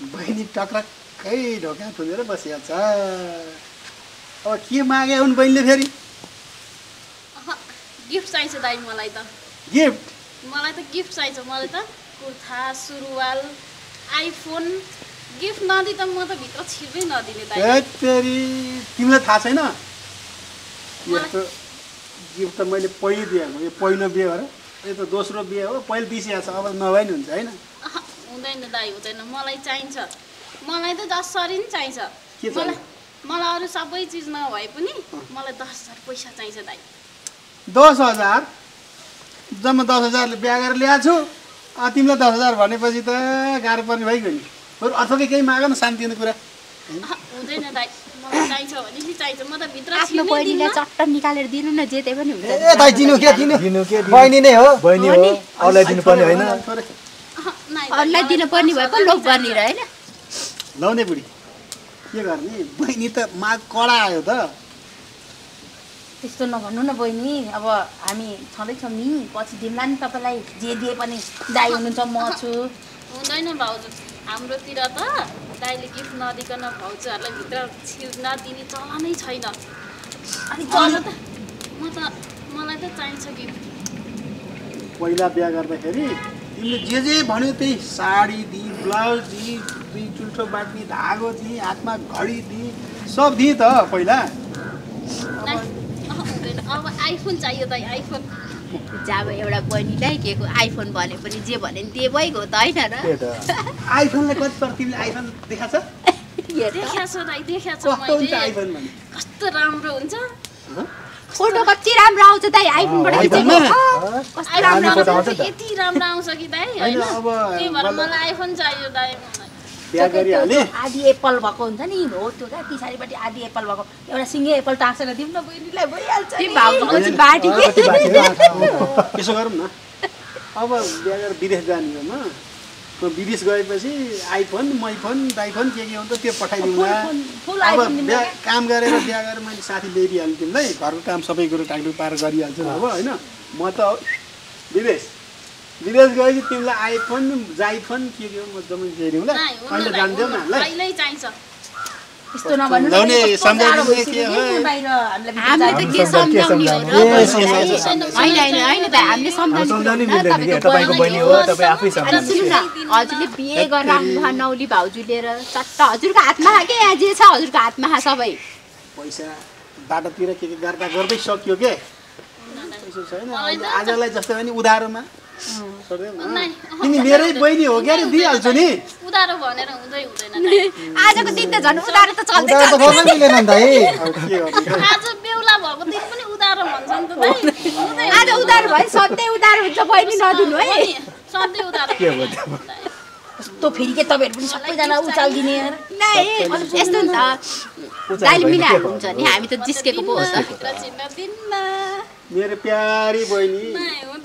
बहिनी टक्रक्कै ढोका खुलेर बसिहाल्छ। अब के मागे हुन् बहिनीले फेरि? गिफ्ट चाहिन्छ दाइ मलाई त। गिफ्ट? मलाई त गिफ्ट चाहिन्छ। मलाई त कुर्ता, सुरुवाल, आइफोन। गिफ्ट नदी त म त भित्र छिर्दै नदिने दाइ। फेरि तिमीलाई थाहा छैन? यस्तो गिफ्ट त मैले पहिलो बिहेको, यो पहिलो बिहे हो र यो त दोस्रो बिहे हो। पहिलो बिसिहाल्छ अब नभए नि हुन्छ हैन? हुँदैन दाइ हुँदैन। मलाई चाहिन्छ, मलाई त 10,000 नि चाहिन्छ। मलाई अरु सबै चीज नभए पनि मलाई 10,000 पैसा चाहिन्छ दाइ। 10,000 जम्मा 10,000 बिहा गरेर ल्याछु। तिमीलाई 10,000 भनेपछि त गाह्रो पर्ने भइगयो नि। बरु अथोकै केही माग न शान्तिको कुरा। हुँदैन दाइ मलाई चाहिन्छ भनेपछि चाहिन्छ। म त भित्र छिर्नु बहिनीले चट्टन निकालेर दिनु न जे त्यै पनि हुन्छ। ए दाइ दिनु के दिनु के बहिनी नै हो। बहिनी हो अरूलाई दिनु पर्ने हैन। अरूलाई दिन पर्ने भए पो लोभ गर्ने र हैन। लाउने बुढी के गर्ने? बहिनी त माग कडा आयो त। त्यस्तो नभन्नु न बहिनी। अब हामी छँदैछौँ नि, पछि दिउँला नि तपाईलाई जे दिए पनि दाइ हुनुहुन्छ म छु। हुँदैन भाउजू, हाम्रोतिर त दाइले गिफ्ट नदिकन भाउजूहरूलाई भित्र छिर्न दिने चलनै छैन। अनि मलाई त चाहिन्छ गिफ्ट। पहिला बिहा गर्दाखेरि तिमीले जे जे भन्यो त्यही साडी दिई, ब्लाउज दिई, दुई चुल्ठो बाट्ने धागो दिई, हातमा घडी दिई, सब दिई त पहिला। अब आइफोन चाहियो त। आइफोन जब एउटा बहिनीलाई के को आइफोन भने पनि जे भने त्यही भइगयो त हैन र? त्यही त। आइफोनले कति पर्छ? तिमीले आइफोन देखाछ? देखाछ दाइ देखाछ मैले। आइफोन भने कस्तो राम्रो हुन्छ। फोटो कति राम्रो आउँछ दाइ आइफोनबाट खिचेको। कस्तो राम्रो आउँछ, यति राम्रो आउँछ कि दाइ हैन। अब त्यही भएर मलाई आइफोन चाहियो दाइ। बिहा गरिहाले आदि एप्पल भएको हुन्छ नि हो त्यो क्या पछाडिबाट आदि एप्पल भएको एउटा सिङ्गे एप्पल टाक्सेर दिउँ न बहिनीलाई भइहाल्छ। ए भाउजूको बाटी के त्यसो गरौँ न। अब बिहा गरेर विदेश जाने हो म। त्यो विदेश गएपछि आइफोन मैफोन दाइफोन के हुन्छ त्यो पठाइदिउँला। अब काम गरेर बिहा गरेर मैले साथी ल्याइदिइहाल्छु तिमीलाई। घरको काम सबै कुरो टाइमले पार गरिहाल्छु अब हैन। म त विदेश विदेश गएपछि तिमीलाई आइफोन जाइफोन के के म जम्मै दिउँला। अहिले जान्दियौ न हामीलाई पहिल्यै चाहिन्छ। यस्तो नभन्नु लाउने सम्झाउने के हो बाहिर हामीलाई त के सम्झाउने हो र? हैन हैन हैन त हामीले सम्झाउने मिल्दैन। तपाईको बहिनी हो तपाई आफै सम्झाउनु। हजुरले बिहे गरेर आउनुभयो नौली भाउजू लिएर चट्ट हजुरको हातमा के जे छ हजुरको हातमा सबै पैसा बाटोतिर के गर्दा गर्दै सकियो के पैसा छैन। आजलाई जस्तो पनि उधारोमा तिमी मेरै बहिनी हो क्या दिइहाल्छु नि। उधारो भनेर हुँदै हुँदैन। आजको दिन त झन् उधारो त चल्दै छ। उधारो त मिलेन नि दाइ। आज बेहुला भएको दिन पनि उधारो भन्छ नि त दाइ। आज उधारो भयो सधैँ उधारो हुन्छ बहिनी नदिनु है। सधैँ उधारो के हो त्यो? फेरि के तपाईहरु पनि सबैजना उचाल्दिने नाइ यस्तो नि त दाइले मिलाएको हुन्छ नि। हामी त जिस्केको पो हो त। मेरो प्यारी बहिनी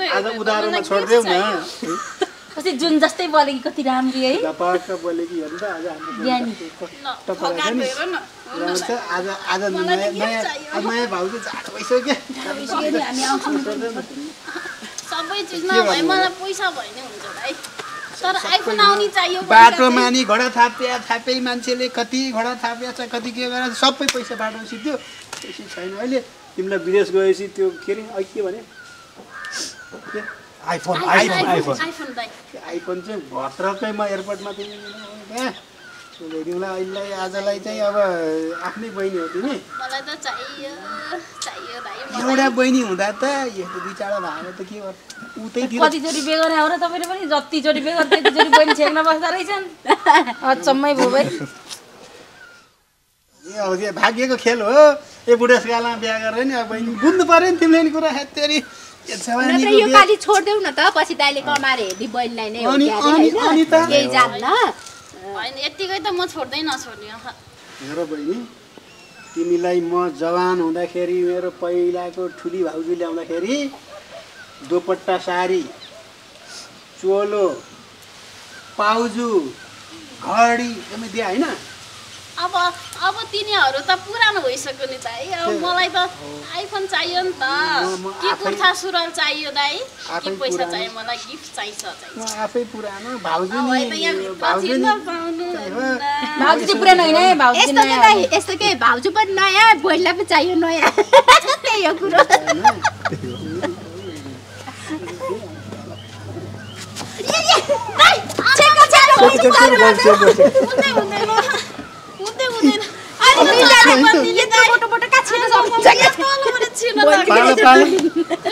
आज उधारोमा छोड्देऊ न। कसै जुन जस्तै बोलेकी कति राम्री है। पाका बोलेकी हेर्नु त आज हाम्रो ज्ञानी ठगान हेर न। आज आज नयाँ भाउजू झाडो भइसक्यो। हामी आउँछौँ सबै चीज नभए मलाई पैसा भए नि हुन्छ भाइ। तर आइफोन आउनी चाहियो। बाटोमा नि घोडा थापे मान्छेले कति घोडा थापेछ कति के गरेछ सबै पैसा बाटोमा सिद्धियो। त्यसै छैन अहिले तिमीलाई विदेश गएपछि त्यो के अरे के भने आइफोन आइफोन आइफोन आइफोन दाइ आइफोन चाहिँ भत्रकै म एयरपोर्टमा तिमी ल्याइदिउँला। अहिलेलाई आजलाई चाहिँ अब आफ्नै बहिनी हो तिमी। मलाई त चाहियो चाहियो भाइ। एउटा बहिनी हुँदा त यस्तो बिचारा भागो त के गर्छ? उतैतिर कति चोरी बेगरा हो र तपाईले पनि जति चोरी बेगर त्यति चोरी बहिनी छेक्न बस्दा रहेछन्। अचम्मै भयो भाइ। ए हो के भाग्यको खेल हो। ए बुढेसकालमा बिहा गरेर नि अब बहिनी बुझ्नु पर्यो नि तिमीले नि कुरा। हेतेरी यो पाली छोड्देऊ न त पछि दाइले कमाएर हेर्दी बहिनीलाई नै हो के जात न हैन। यतिकै त म छोड्दै नछोड्ने। मेरो बहिनी तिमीलाई म जवान हुँदाखेरि मेरो पहिलाको ठुली भाउजू ल्याउँदाखेरि दोपट्टा साडी चोलो पाउजू घडी एकदमै दिए हैन। अब तिनीहरु त पुरानो भइसक्यो नि दाइ। अब मलाई त आइफोन चाहियो नि त, के कुर्ता सुरुवाल चाहियो दाइ, के पैसा चाहियो, मलाई गिफ्ट चाहिन्छ। म आफै पुरानो भाउजू नि, भाउजू नि पाउनु भाउजू चाहिँ पुरानो हैन है, भाउजू नि यस्तो के दाइ, यस्तो के भाउजू पनि नयाँ, बोइला पनि चाहियो नयाँ। त्यही हो कुरा।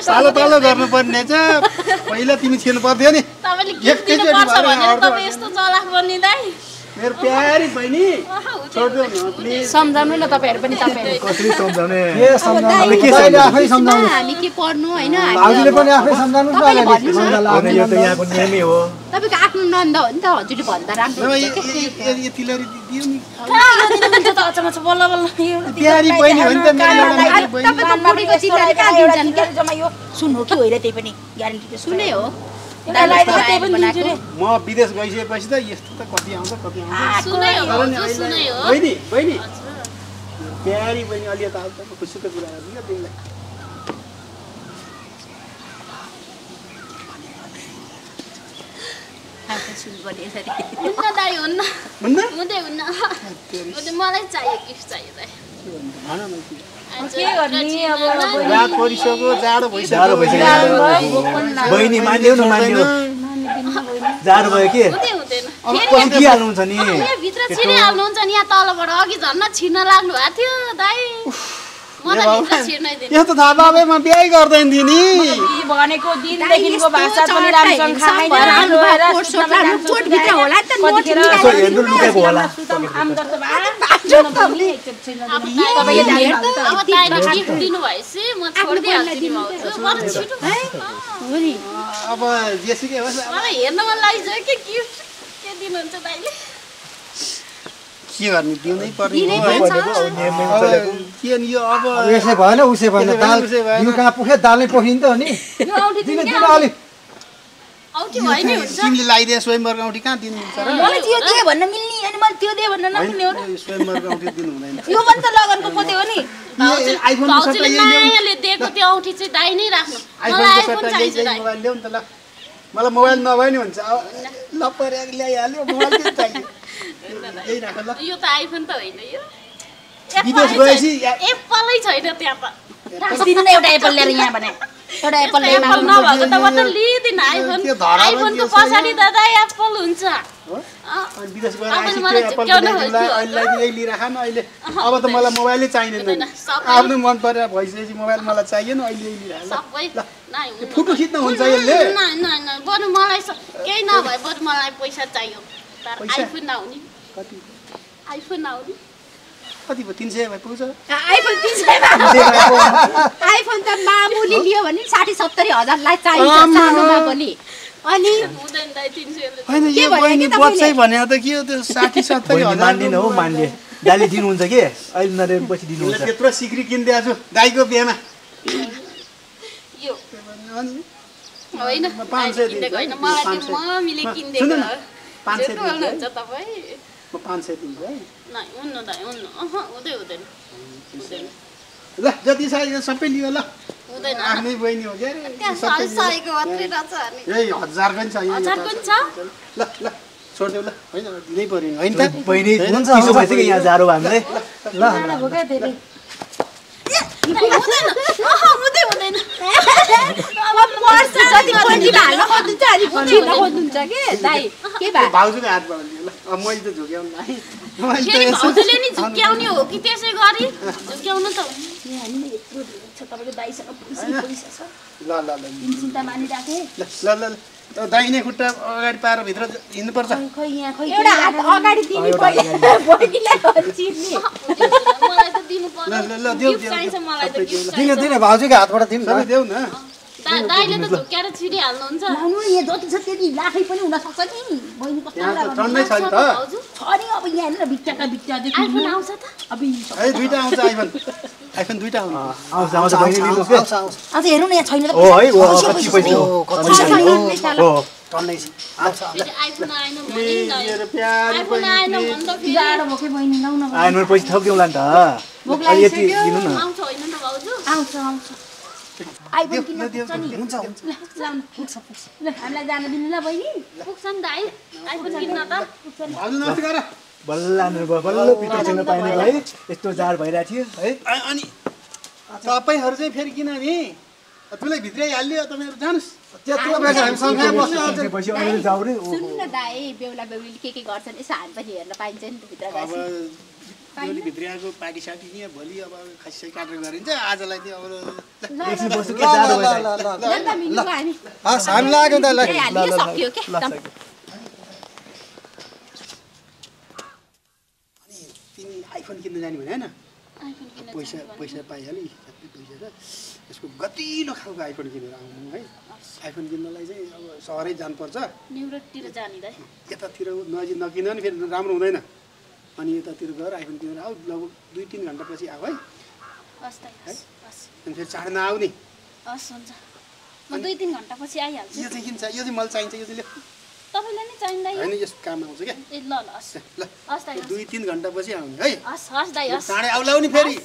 पालो पालो गर्नुपर्ने छ, पहिला तिमी छिर्नु पर्थ्यो नि। मेरो प्यारी बहिनी सम्झाउनु न तपाईहरु पनि, तपाईहरु कसरी सम्झाउने, के सम्झाउने, के छैन आफै सम्झाउनु, हामी के पढ्नु हैन, हजुरले पनि आफै सम्झाउनु न, अनि यो त यहाँको नियमै हो, तपाईको आफ्नो नन्द हो नि त, हजुरले भन्दा राम्रो हो। यो तिलरी दिदियो नि त अचम्मछ, बल्ल बल्ल यो प्यारी बहिनी हो नि त, मेरो लागि बहिनी तपाईको बुढीको तिलरी का दिन्छन् के, जम्मा यो सुन हो कि होइन, त्यै पनि ग्यारेन्टी सुनै हो। म विदेश गइसकेपछि त यस्तो त कति आउँछ कति आउँछ, सुनै हो बहिनी, बहिनी प्यारी बहिनी, अलि त आउँछ खुसीको कुरा गर्नु ल तिमीलाई। हात सुन बढी यसरी हुन्न दाइ, हुन्न हुन्न हुँदै हुन्न, मलाई चाहियो गिफ्ट चाहियो दाइ। भन न के गर्ने, अब रात परिसक्यो, जाडो भइसक्यो बहिनी, मान्दियौ न मान्दियौ, जाडो भयो के अब कति के हाल्नु हुन्छ नि, यहाँ भित्र छिर्न हाल्नु हुन्छ नि, यहाँ तलबाट अघि झर्न छिर्न लाग्नु भएको थियो दाइ, म त भित्र छिर्नै दिदिन। यो त थाहा बाबे म बिहे गर्दैन दिनी भनेको दिनदेखिको भाषा पनि राम्रोसँग खाइन, राम्रो भएर कोट भित्र होला नि त, नोट हेर्नु लुकेको होला, आम गर्छ बा दालै पोखिन्छ नि, तिमीले लाइदिए स्वयम्वर औँठी कहाँ दिनुहुन्छ र, मलाई त्यो दे भन्न मिल्नी, अनि मलाई त्यो दे भन्न नमिल्ने हो र, स्वयम्वर औँठी दिनु हुँदैन, यो पनि त लगनको पोते हो नि, आइफोन सट्टा यले दिएको त्यो औँठी चाहिँ दाइ नै राख्नु, मलाई आइफोन चाहिन्छ दाइ, मोबाइल ल्याउन त ल, मलाई मोबाइल नभए नि हुन्छ, ल पर्याक ल्याइहाल्यो, मोबाइल चाहिँ चाहियो, यही राख ल, यो त आइफोन त होइन, यो विदेश गएपछि एप्पलै छैन, त्यहाँ त दिन्न एउटा एप्पल ल्याएर यहाँ भने एउटा एप्पल ल्याएर नभएको त म त लिदिन आइफोन, आइफोनको पछाडी दादा एप्पल हुन्छ। अनि विदेश गएर आइसक्यो एप्पल अहिलेलाई यही लिराखा न, अहिले अब त मलाई मोबाइलै चाहिँदैन, आफ्नो मन परेर भइसकेपछि मोबाइल मलाई चाहिएन, अहिले यही लिराखा सबै नाइ फोटो खिच्न हुन्छ, यसले न बरु मलाई केही नभए बरु मलाई पैसा चाहियो, आइफोन नहुनी कति, आइफोन नहुनी कति भयो, 300 भए पुग्छ आइफोन, 300 आइफोन त मामुली लियो भने 60-70 हजार लाई चाहिन्छ सानोमा पनि, अनि हुँदैन दाइ 300 हैन, यो बहिनी बच्चै भन्या त के हो त्यो 60-70 हजार मान्दिन हो, मान्ले दाइले दिनु हुन्छ के, अहिले नरे पछि दिनु हुन्छ, त्यत्रो सिक्री किन दियाछु दाइको बिहेमा, यो हैन 500 दिएको हैन, मलाई त मम्मीले किन दिएको हो, 500 दिनुहुन्छ तपाई, म 500 दिन्छु है, नाइ उन्नु दाइ उन्नु, अह उदै उदैन उदैन, ल जति साइज सबै लियो ल, उदैन आफ्नै बहिनी हो के सबै साइजको मात्रै रछ अनि, ए 1000 पनि छ, 1000 पनि छ, ल ल छोड देऊ ल, हैन दिनै पर्यो हैन त बहिनी, हुन्छ त्यसो भएसके यहाँ जारो हामीले ल हो के देले, उदैन अह उदै उदैन, अब पर्छ जति खोजिला हाल्न खोज्छ अनि खोजिला खोज्छ के दाइ, के भा भाउजूले हातबाट लियो ल, अब मैले त झुक्याउन दाइ, मैले भाउजूले नि झुक्याउने हो कि त्यसै गरी झुक्याउन त हैन, यत्रो छ तपाईको दाइसँग पैसा छ, ल ल ल चिन्ता मानिराखे, ल ल ल दाइने खुट्टा अगाडि पाएर भित्र हिँड्नु पर्छ, खै यहाँ खै एउटा हात अगाडि दिनी पहिले बहिनीलाई चिन्नी, मलाई त दिनु पर्छ, ल ल देऊ चाहिन्छ मलाई त दिनु दिन भाउजूको हातबाट दिनु न, देऊ न दाइले त झुक्याएर छिडी हाल्नु हुन्छ, लाउनु यहाँ जति छ त्यति लाखै पनि हुन सक्छ नि बहिनी, कस्तो छ नि त, छ नि अब अब यहाँ नि बिच्चा देखि आइफोन आउँछ त अबे ए दुईटा आउँछ आइफोन आइफोन दुईटा आउँछ आउँछ आउँछ आउँछ हेर्नु न यहाँ छैन त हो है कति पैसा हो कति पैसा हो टन्नै छ आउँछ आइफोन आएन भने नि प्यारी आइफोन आएन भने त जाडो भोकै बहिनी लाउन आइफोन पैसा थप्दिउँला नि त भोक लाग्यो आउँछ हैन न भाउजू आउँछ आउँछ आइफोन किन हुन्छ नि हुन्छ जान पुग्छ ल हामीलाई जान दिनु ल बहिनी पुग्छ नि दाइ आइफोन किन्न त भाउजू नमस्ते गर बल्ला न बल्लो पिता छैन पाइने है यस्तो जाड भइरा थियो है अनि तपाईहरु चाहिँ फेरि किन नि तुलै भित्रै हाल्लियो तपाईहरु जानुस् त्यत्रो बेला हामी सँगै बस्यो अहिले जाऊ रे सुन्न दाइ बेउला बेउली के गर्छन् यसो हामी पनि हेर्न पाइन्छ नि भित्र गासी भोलि भित्रियाको पार्टी साटी नि भोलि अब खसी काटेर गरिन्छ आजलाई नि अब एकछिन बस्नु के जाडो भयो ल ल मिल्नु हामी हस हामी लाग्यो त ल ल सक्यो के अनि तिमी आइफोन किन्न जाने भने हैन आइफोन किन्न पैसा पैसा पाइहाल्यो हिसाबले पैसा र यसको गतिलो खालको आइफोन किनेर आउनु है आइफोन किन्नलाई चाहिँ अब सहरै जानु पर्छ न्युरोडतिर जानी दाइ यतातिर नजिक नकिन नि फेरि राम्रो हुँदैन अनि यतातिर गएर आइफोन किनेर आऊ लगभग 2-3 घण्टा पछि आऊ है हस् त हस् हस् अनि फेरि चाड नआउ नि हस् हुन्छ म 2-3 घण्टा पछि आइहाल्छु यो चाहिँ किन चाहियो यो चाहिँ मलाई चाहिन्छ यो चाहिँ ले तपाईलाई नि चाहिँदै हैन यस काम आउँछ के ल ल हस् ल हस् त 2-3 घण्टा पछि आउने है हस् हस् दाइ हस् चाड आउलाउ नि फेरि